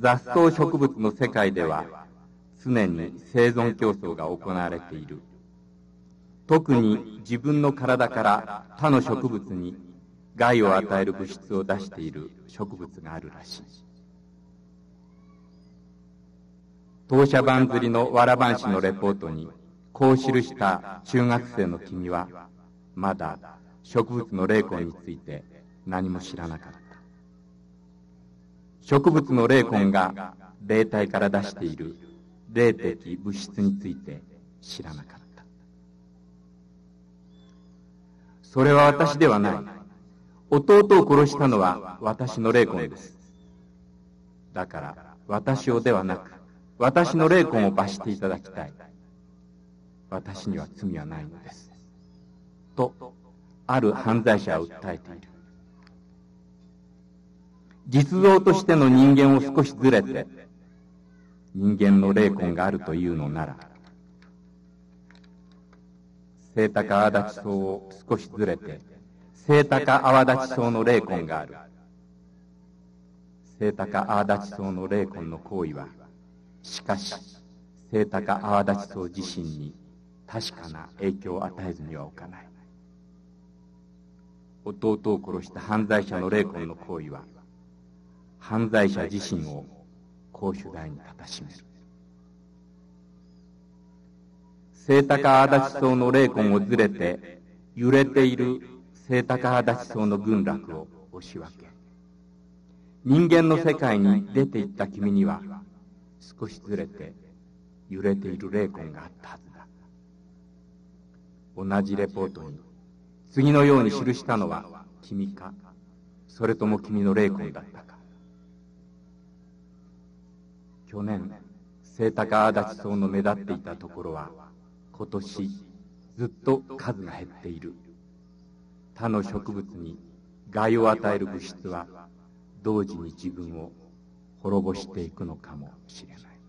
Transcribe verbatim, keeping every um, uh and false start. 雑草植物の世界では常に生存競争が行われている。特に自分の体から他の植物に害を与える物質を出している植物があるらしい。当社番釣りのわらばんしのレポートにこう記した中学生の君はまだ植物の霊魂について何も知らなかった。植物の霊魂が霊体から出している霊的物質について知らなかった。それは私ではない。弟を殺したのは私の霊魂です。だから私をではなく私の霊魂を罰していただきたい。私には罪はないのですとある犯罪者は訴えている。実像としての人間を少しずれて人間の霊魂があるというのなら、聖鷹泡立ち草を少しずれて聖鷹泡立ち草の霊魂がある。聖鷹泡立ち草の霊魂の行為はしかし聖鷹泡立ち草自身に確かな影響を与えずにはおかない。弟を殺した犯罪者の霊魂の行為は犯罪者自身を公主台に立たしめる。聖鷹足立草の霊魂をずれて揺れている聖鷹足立草の群落を押し分け、人間の世界に出ていった君には少しずれて揺れている霊魂があったはずだ。同じレポートに次のように記したのは君か、それとも君の霊魂だったか。去年、聖鷹足立草の目立っていたところは、今年ずっと数が減っている。他の植物に害を与える物質は、同時に自分を滅ぼしていくのかもしれない。